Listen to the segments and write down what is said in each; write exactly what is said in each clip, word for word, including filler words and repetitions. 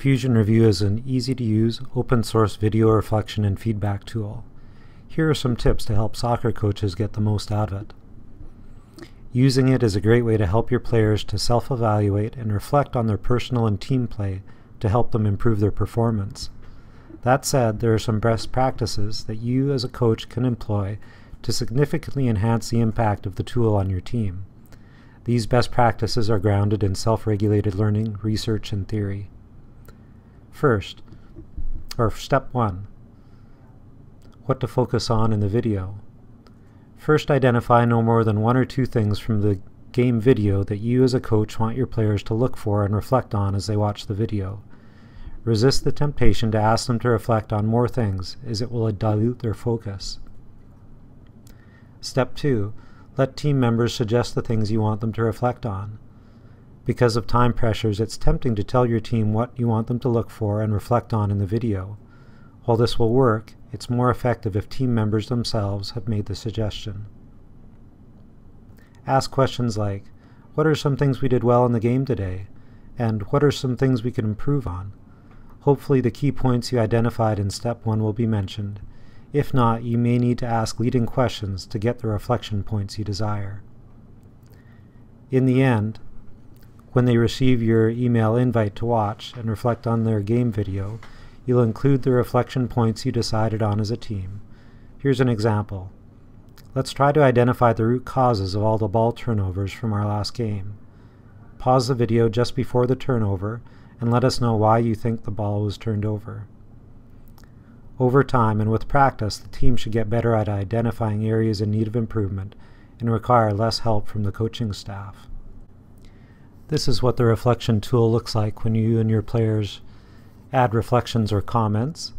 Fusion Review is an easy-to-use, open-source video reflection and feedback tool. Here are some tips to help soccer coaches get the most out of it. Using it is a great way to help your players to self-evaluate and reflect on their personal and team play to help them improve their performance. That said, there are some best practices that you as a coach can employ to significantly enhance the impact of the tool on your team. These best practices are grounded in self-regulated learning, research, and theory. First, or step one, what to focus on in the video. First, identify no more than one or two things from the game video that you as a coach want your players to look for and reflect on as they watch the video. Resist the temptation to ask them to reflect on more things, as it will dilute their focus. Step two, let team members suggest the things you want them to reflect on. Because of time pressures, it's tempting to tell your team what you want them to look for and reflect on in the video. While this will work, it's more effective if team members themselves have made the suggestion. Ask questions like, "What are some things we did well in the game today?" and "What are some things we could improve on?" Hopefully the key points you identified in step one will be mentioned. If not, you may need to ask leading questions to get the reflection points you desire. In the end, when they receive your email invite to watch and reflect on their game video, you'll include the reflection points you decided on as a team. Here's an example. Let's try to identify the root causes of all the ball turnovers from our last game. Pause the video just before the turnover and let us know why you think the ball was turned over. Over time and with practice, the team should get better at identifying areas in need of improvement and require less help from the coaching staff. This is what the reflection tool looks like when you and your players add reflections or comments.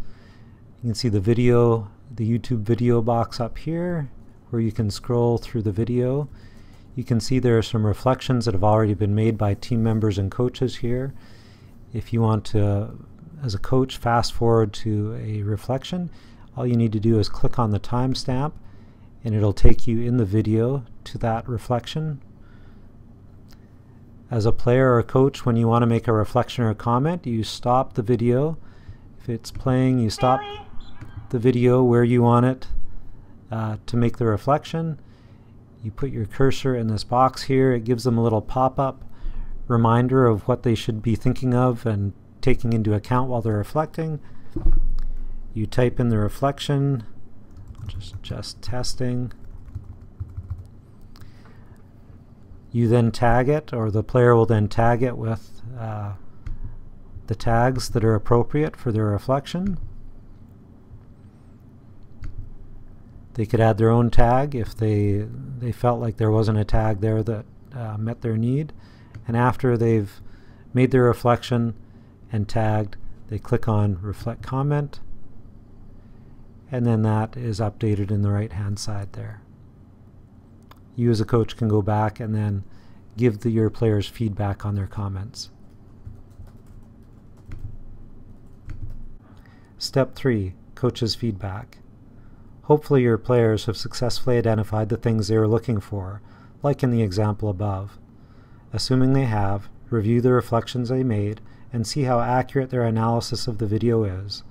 You can see the video, the YouTube video box up here, where you can scroll through the video. You can see there are some reflections that have already been made by team members and coaches here. If you want to, as a coach, fast forward to a reflection, all you need to do is click on the timestamp and it'll take you in the video to that reflection. As a player or a coach, when you want to make a reflection or a comment, you stop the video. If it's playing, you stop the video where you want it uh, to make the reflection. You put your cursor in this box here. It gives them a little pop-up reminder of what they should be thinking of and taking into account while they're reflecting. You type in the reflection, just, just testing. You then tag it, or the player will then tag it with uh, the tags that are appropriate for their reflection. They could add their own tag if they they felt like there wasn't a tag there that uh, met their need. And after they've made their reflection and tagged, they click on Reflect Comment, and then that is updated in the right-hand side there. You as a coach can go back and then give the, your players feedback on their comments. Step three, coaches' feedback. Hopefully your players have successfully identified the things they are looking for, like in the example above. Assuming they have, review the reflections they made and see how accurate their analysis of the video is.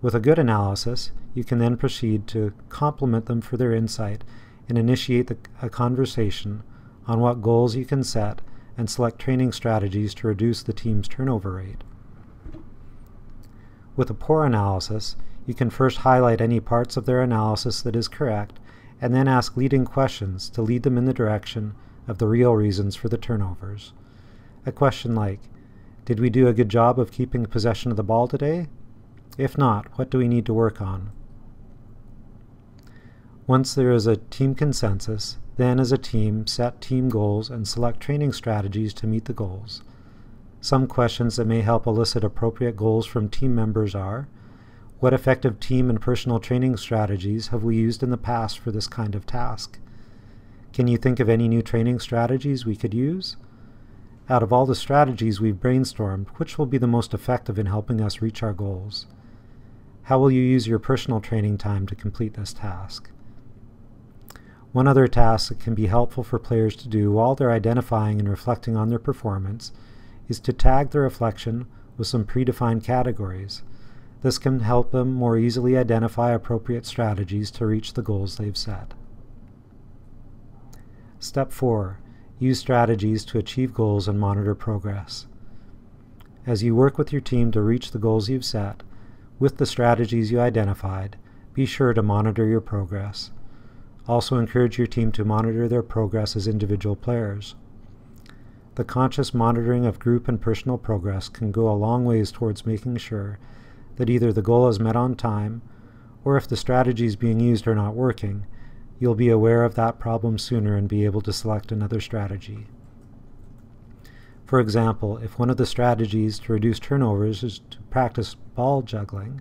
With a good analysis, you can then proceed to compliment them for their insight and initiate the, a conversation on what goals you can set and select training strategies to reduce the team's turnover rate. With a poor analysis, you can first highlight any parts of their analysis that is correct and then ask leading questions to lead them in the direction of the real reasons for the turnovers. A question like, "Did we do a good job of keeping possession of the ball today? If not, what do we need to work on?" Once there is a team consensus, then as a team, set team goals and select training strategies to meet the goals. Some questions that may help elicit appropriate goals from team members are, what effective team and personal training strategies have we used in the past for this kind of task? Can you think of any new training strategies we could use? Out of all the strategies we've brainstormed, which will be the most effective in helping us reach our goals? How will you use your personal training time to complete this task? One other task that can be helpful for players to do while they're identifying and reflecting on their performance is to tag the reflection with some predefined categories. This can help them more easily identify appropriate strategies to reach the goals they've set. Step four. Use strategies to achieve goals and monitor progress. As you work with your team to reach the goals you've set, with the strategies you identified, be sure to monitor your progress. Also encourage your team to monitor their progress as individual players. The conscious monitoring of group and personal progress can go a long ways towards making sure that either the goal is met on time, or if the strategies being used are not working, you'll be aware of that problem sooner and be able to select another strategy. For example, if one of the strategies to reduce turnovers is to practice ball juggling,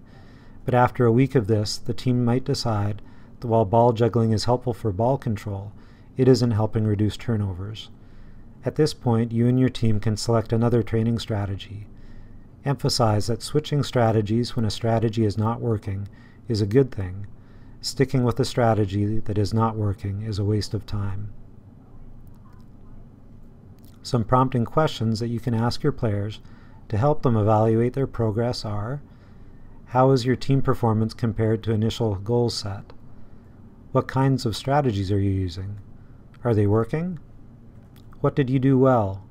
but after a week of this, the team might decide that while ball juggling is helpful for ball control, it isn't helping reduce turnovers. At this point, you and your team can select another training strategy. Emphasize that switching strategies when a strategy is not working is a good thing. Sticking with a strategy that is not working is a waste of time. Some prompting questions that you can ask your players to help them evaluate their progress are: how is your team performance compared to initial goals set? What kinds of strategies are you using? Are they working? What did you do well?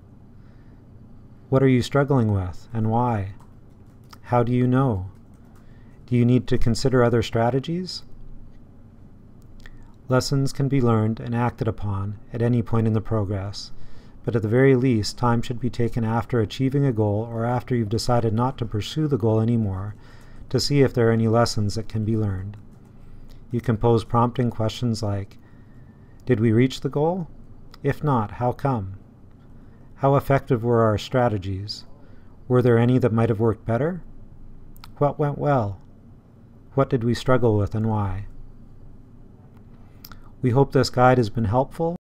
What are you struggling with, and why? How do you know? Do you need to consider other strategies? Lessons can be learned and acted upon at any point in the progress, but at the very least, time should be taken after achieving a goal or after you've decided not to pursue the goal anymore to see if there are any lessons that can be learned. You can pose prompting questions like, did we reach the goal? If not, how come? How effective were our strategies? Were there any that might have worked better? What went well? What did we struggle with, and why? We hope this guide has been helpful.